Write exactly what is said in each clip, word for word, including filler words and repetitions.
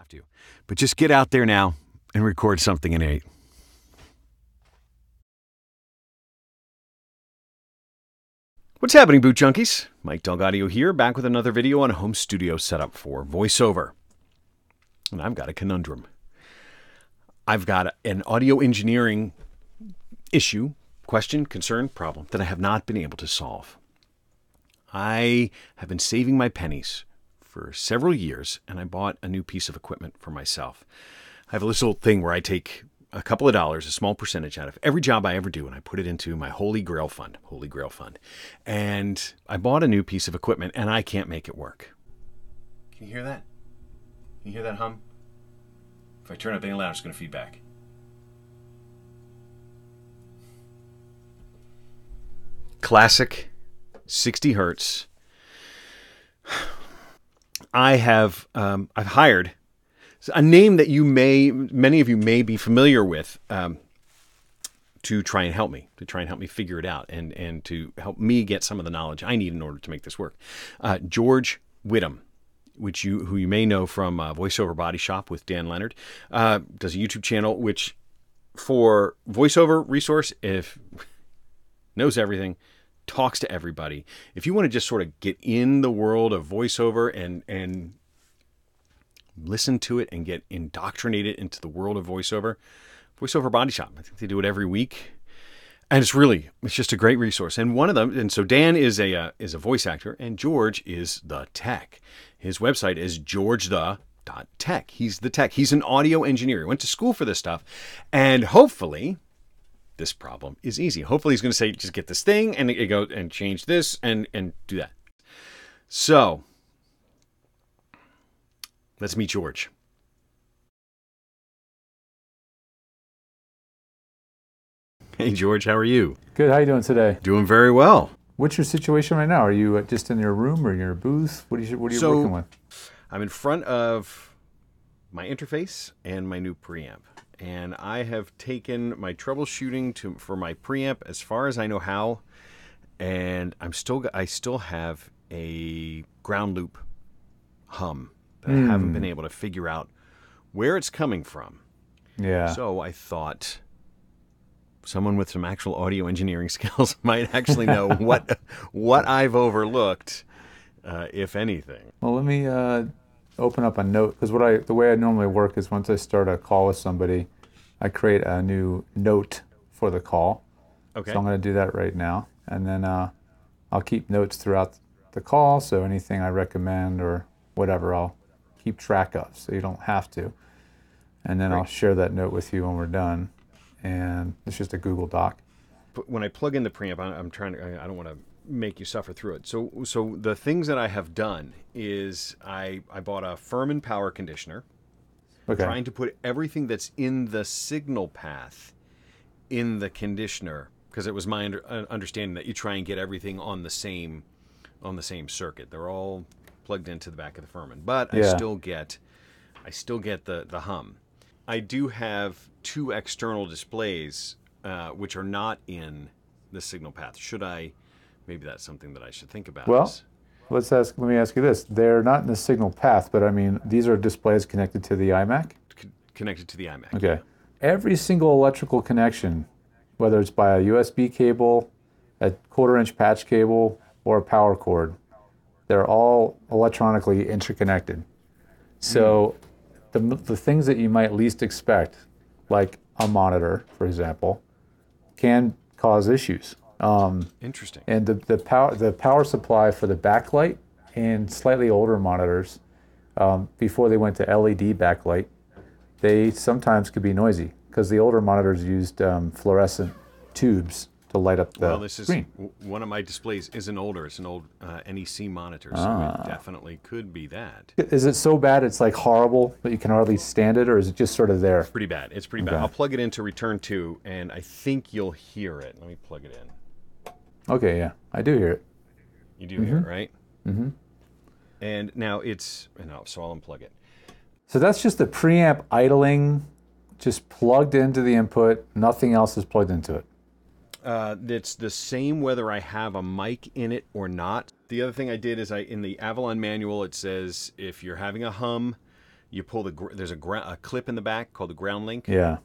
have to. But just get out there now and record something innate. What's happening, Boot Junkies? Mike DelGaudio here, back with another video on home studio setup for voiceover. And I've got a conundrum. I've got an audio engineering issue, question, concern, problem that I have not been able to solve. I have been saving my pennies for several years, and I bought a new piece of equipment for myself. I have this little thing where I take a couple of dollars, a small percentage out of every job I ever do, and I put it into my Holy Grail Fund, Holy Grail Fund. And I bought a new piece of equipment, and I can't make it work. Can you hear that? Can you hear that hum? If I turn up any louder, it's going to feedback. Classic, sixty hertz. I have um, I've hired a name that you may many of you may be familiar with um, to try and help me to try and help me figure it out and and to help me get some of the knowledge I need in order to make this work. Uh, George Whittam, which you who you may know from uh, Voiceover Body Shop with Dan Leonard, uh, does a YouTube channel which for voiceover resource if knows everything. Talks to everybody. If you want to just sort of get in the world of voiceover and and listen to it and get indoctrinated into the world of voiceover, Voiceover Body Shop. I think they do it every week, and it's really it's just a great resource. And one of them, and so Dan is a uh, is a voice actor, and George is the tech. His website is george the dot tech. He's the tech. He's an audio engineer. He went to school for this stuff, and hopefully this problem is easy. Hopefully he's going to say, just get this thing and it go and change this and, and do that. So let's meet George. Hey, George, how are you? Good. How are you doing today? Doing very well. What's your situation right now? Are you just in your room or your booth? What are you, what are you so, working with? I'm in front of my interface and my new preamp. And I have taken my troubleshooting to for my preamp as far as I know how, and I'm still I still have a ground loop hum that mm. I haven't been able to figure out where it's coming from. Yeah. So I thought someone with some actual audio engineering skills might actually know what what I've overlooked, uh, if anything. Well, let me. Uh... open up a note, because what I the way I normally work is once I start a call with somebody, I create a new note for the call. Okay. So I'm going to do that right now, and then uh, I'll keep notes throughout the call. So anything I recommend or whatever, I'll keep track of, so you don't have to. And then right. I'll share that note with you when we're done. And it's just a Google Doc. But when I plug in the preamp, I'm trying to. I don't want to make you suffer through it. So so the things that I have done is I, I bought a Furman power conditioner, okay. trying to put everything that's in the signal path in the conditioner, because it was my under, uh, understanding that you try and get everything on the same on the same circuit. They're all plugged into the back of the Furman, but yeah. I still get I still get the, the hum. I do have two external displays uh, which are not in the signal path. Should I Maybe that's something that I should think about. Well, let's ask. Let me ask you this: they're not in the signal path, but I mean, these are displays connected to the iMac. C- connected to the iMac. Okay. Yeah. Every single electrical connection, whether it's by a U S B cable, a quarter-inch patch cable, or a power cord, they're all electronically interconnected. So, mm. the the things that you might least expect, like a monitor, for example, can cause issues. Um, Interesting. And the, the power the power supply for the backlight and slightly older monitors, um, before they went to L E D backlight, they sometimes could be noisy because the older monitors used um, fluorescent tubes to light up the well, this is, screen. W- one of my displays isn't older; it's an old uh, N E C monitor, so ah. it definitely could be that. Is it so bad it's like horrible that you can hardly stand it, or is it just sort of there? It's pretty bad. It's pretty okay. bad. I'll plug it into Return to, and I think you'll hear it. Let me plug it in. Okay, yeah, I do hear it. You do mm-hmm. hear it, right? Mm-hmm. And now it's, no, so I'll unplug it. So that's just the preamp idling, just plugged into the input, nothing else is plugged into it. Uh, it's the same whether I have a mic in it or not. The other thing I did is I in the Avalon manual, it says if you're having a hum, you pull the gr- there's a, gr- a clip in the back called the ground link. Yeah.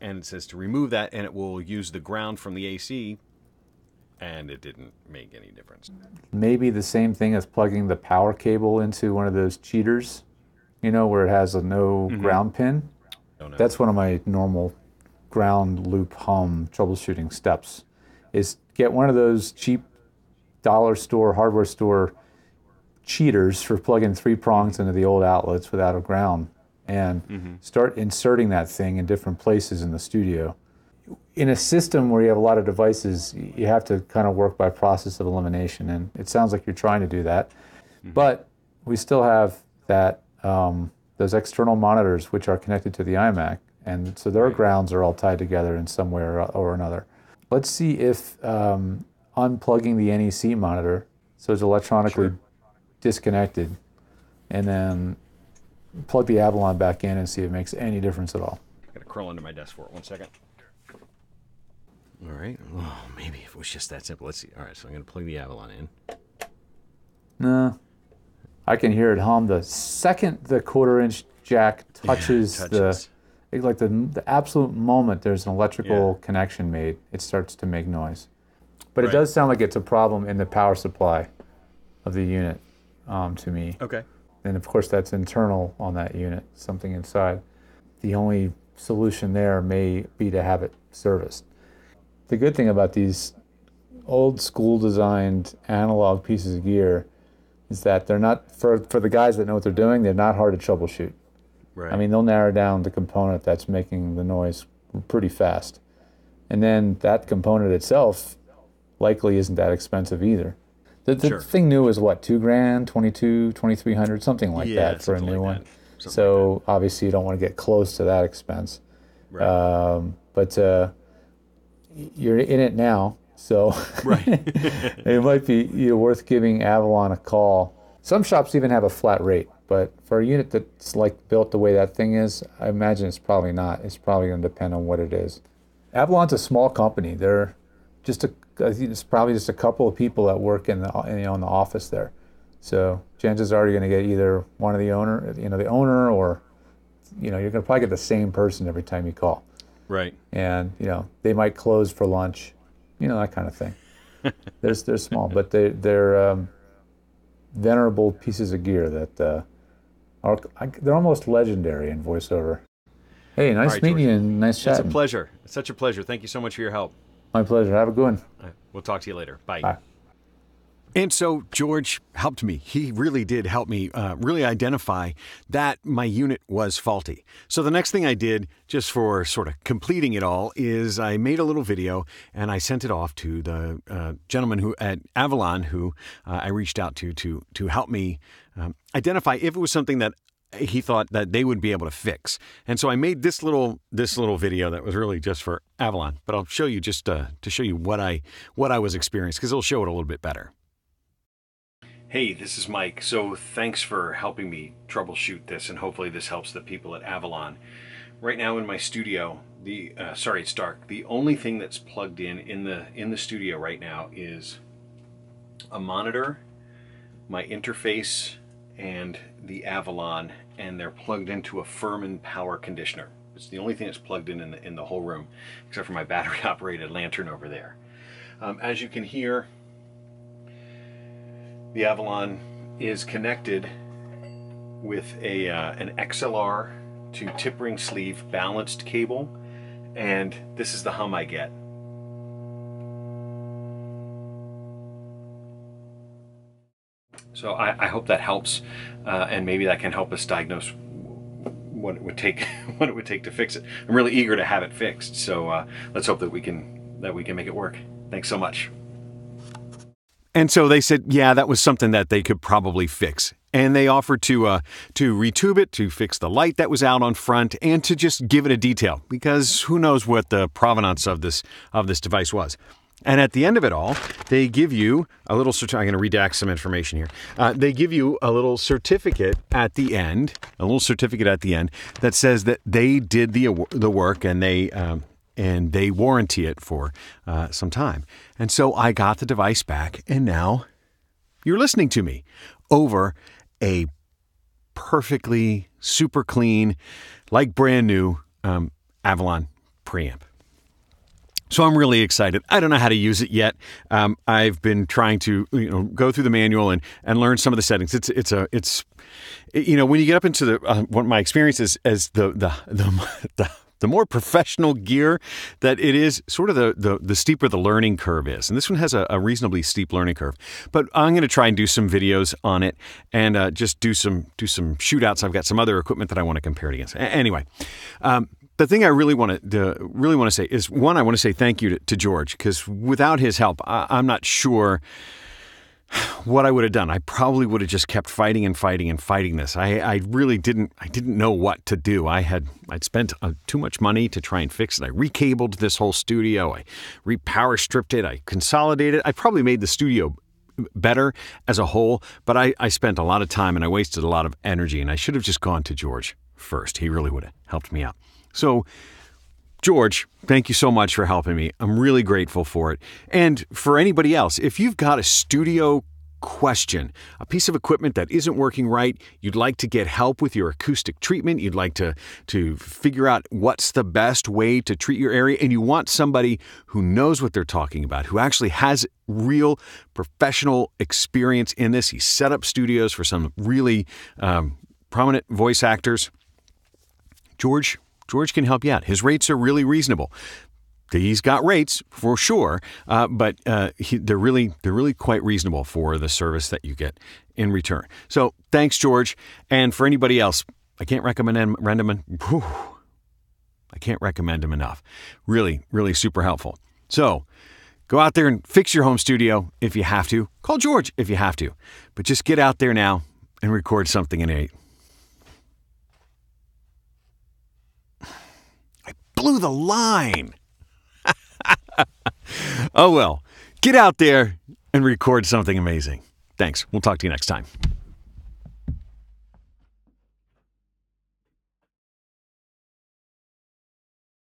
And it says to remove that, and it will use the ground from the A C, and it didn't make any difference. Maybe the same thing as plugging the power cable into one of those cheaters, you know, where it has a no mm-hmm. ground pin. That's one of my normal ground loop hum troubleshooting steps, is get one of those cheap dollar store, hardware store cheaters for plugging three prongs into the old outlets without a ground, and mm-hmm. start inserting that thing in different places in the studio. In a system where you have a lot of devices, you have to kind of work by process of elimination, and it sounds like you're trying to do that. Mm-hmm. But we still have that um, those external monitors which are connected to the iMac, and so their right. grounds are all tied together in some way or, or another. Let's see if um, unplugging the N E C monitor, so it's electronically sure. disconnected, and then plug the Avalon back in and see if it makes any difference at all. I gotta curl under my desk for it. One second. All right. Oh, maybe if it was just that simple. Let's see. All right, so I'm gonna plug the Avalon in. No. I can hear it hum the second the quarter inch jack touches, yeah, touches. the like the the absolute moment there's an electrical yeah. connection made, it starts to make noise. But right. it does sound like it's a problem in the power supply of the unit, um, to me. Okay. And of course that's internal on that unit, something inside. The only solution there may be to have it serviced. The good thing about these old school designed analog pieces of gear is that they're not, for, for the guys that know what they're doing, they're not hard to troubleshoot. Right. I mean, they'll narrow down the component that's making the noise pretty fast. And then that component itself likely isn't that expensive either. The, the sure. thing new is what, two grand, twenty-two, twenty-three hundred, something like yeah, that for a new like one. So like obviously you don't want to get close to that expense. Right. Um, but uh, you're in it now, so right. it might be you know, worth giving Avalon a call. Some shops even have a flat rate, but for a unit that's like built the way that thing is, I imagine it's probably not. It's probably going to depend on what it is. Avalon's a small company. They're just a I think it's probably just a couple of people that work in the you know, in the office there, so chances are you're going to get either one of the owner, you know, the owner, or you know, you're going to probably get the same person every time you call. Right. And you know, they might close for lunch, you know, that kind of thing. they're they're small, but they they're um, venerable pieces of gear that uh, are they're almost legendary in voiceover. Hey, nice right, meeting George. You and nice chatting. It's a pleasure. It's such a pleasure. Thank you so much for your help. My pleasure. Have a good one. Right. We'll talk to you later. Bye. Bye. And so George helped me. He really did help me uh, really identify that my unit was faulty. So the next thing I did, just for sort of completing it all, is I made a little video and I sent it off to the uh, gentleman who at Avalon who uh, I reached out to to to help me um, identify if it was something that he thought that they would be able to fix. And so I made this little this little video that was really just for Avalon, but I'll show you just uh, to show you what I what I was experiencing, because it'll show it a little bit better. Hey, this is Mike. So thanks for helping me troubleshoot this, and hopefully this helps the people at Avalon. Right now in my studio, the uh, sorry, it's dark. The only thing that's plugged in in the in the studio right now is a monitor, my interface, and the Avalon, and they're plugged into a Furman power conditioner. It's the only thing that's plugged in in the, in the whole room, except for my battery-operated lantern over there. Um, as you can hear, the Avalon is connected with a uh, an X L R to tip ring sleeve balanced cable, and this is the hum I get. So I, I hope that helps, uh, and maybe that can help us diagnose what it would take, what it would take to fix it. I'm really eager to have it fixed, so uh, let's hope that we can that we can make it work. Thanks so much. And so they said, yeah, that was something that they could probably fix, and they offered to uh, to retube it, to fix the light that was out on front, and to just give it a detail, because who knows what the provenance of this of this device was. And at the end of it all, they give you a little certificate. I'm going to redact some information here. Uh, they give you a little certificate at the end, a little certificate at the end that says that they did the the work, and they um, and they warranty it for uh, some time. And so I got the device back, and now you're listening to me over a perfectly super clean, like brand new um, Avalon preamp. So I'm really excited. I don't know how to use it yet. Um, I've been trying to, you know, go through the manual and, and learn some of the settings. It's it's a it's, you know, when you get up into the uh, what my experience is as the the the the. The more professional gear that it is, sort of the, the, the steeper the learning curve is. And this one has a, a reasonably steep learning curve. But I'm going to try and do some videos on it and uh, just do some do some shootouts. I've got some other equipment that I want to compare it against. A- anyway, um, the thing I really want to really want to say is, one, I want to say thank you to, to George, because without his help, I, I'm not sure what I would have done. I probably would have just kept fighting and fighting and fighting this. I, I really didn't, I didn't know what to do. I had, I'd spent uh, too much money to try and fix it. I recabled this whole studio. I repower stripped it. I consolidated. I probably made the studio better as a whole, but I, I spent a lot of time and I wasted a lot of energy, and I should have just gone to George first. He really would have helped me out. So George, thank you so much for helping me. I'm really grateful for it. And for anybody else, if you've got a studio question, a piece of equipment that isn't working right, you'd like to get help with your acoustic treatment, you'd like to, to figure out what's the best way to treat your area, and you want somebody who knows what they're talking about, who actually has real professional experience in this. He set up studios for some really um, prominent voice actors. George, George can help you out. His rates are really reasonable. He's got rates for sure, uh, but uh, he, they're really they're really quite reasonable for the service that you get in return. So thanks, George. And for anybody else, I can't recommend him. Whew, I can't recommend him enough. Really, really super helpful. So go out there and fix your home studio if you have to. Call George if you have to, but just get out there now and record something in eight. I blew the line. Oh well, get out there and record something amazing. Thanks. We'll talk to you next time.